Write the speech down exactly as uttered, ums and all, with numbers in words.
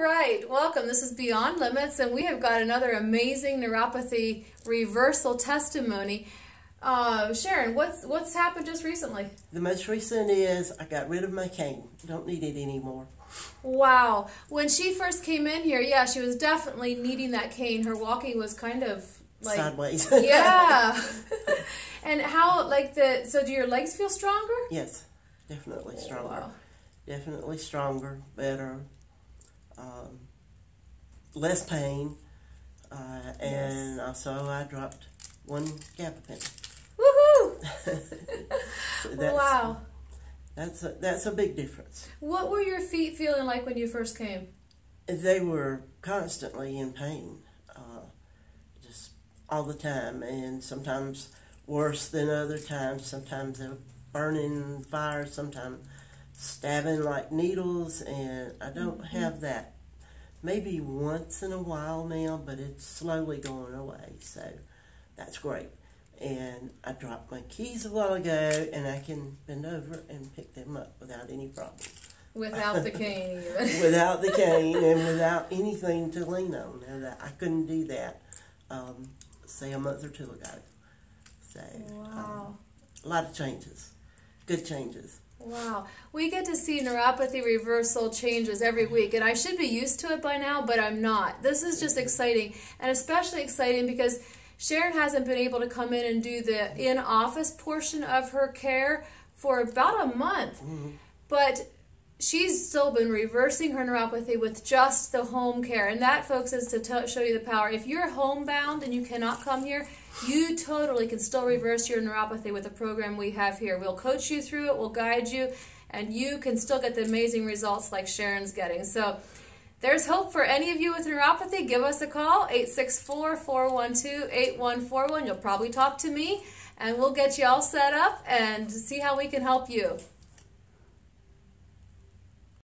right, welcome. This is Beyond Limits, and we have got another amazing neuropathy reversal testimony. Uh, Sharon, what's what's happened just recently? The most recent is I got rid of my cane. Don't need it anymore. Wow. When she first came in here, yeah, she was definitely needing that cane. Her walking was kind of like sideways. Yeah. And how, like the, so do your legs feel stronger? Yes, definitely stronger. Oh, wow. Definitely stronger, better, um, less pain, uh, and yes. Also I dropped one gabapentin. Woohoo! So that's, wow, that's a, that's a big difference. What were your feet feeling like when you first came? They were constantly in pain, uh, just all the time, and sometimes worse than other times. Sometimes they were burning fire, sometimes stabbing like needles, and I don't mm-hmm. have that. Maybe once in a while now, but it's slowly going away, so that's great. And I dropped my keys a while ago, and I can bend over and pick them up without any problem. Without the cane, even. Without the cane, and without anything to lean on. Now that I couldn't do that, um, say a month or two ago. So, wow. Um, a lot of changes, good changes. Wow. We get to see neuropathy reversal changes every week, and I should be used to it by now, but I'm not. This is just exciting, and especially exciting because Sharon hasn't been able to come in and do the in-office portion of her care for about a month, mm-hmm. but she's still been reversing her neuropathy with just the home care, and that, folks, is to t show you the power. If you're homebound and you cannot come here, you totally can still reverse your neuropathy with the program we have here. We'll coach you through it, we'll guide you, and you can still get the amazing results like Sharon's getting. So there's hope for any of you with neuropathy. Give us a call, eight six four, four one two, eight one four one. You'll probably talk to me, and we'll get you all set up and see how we can help you.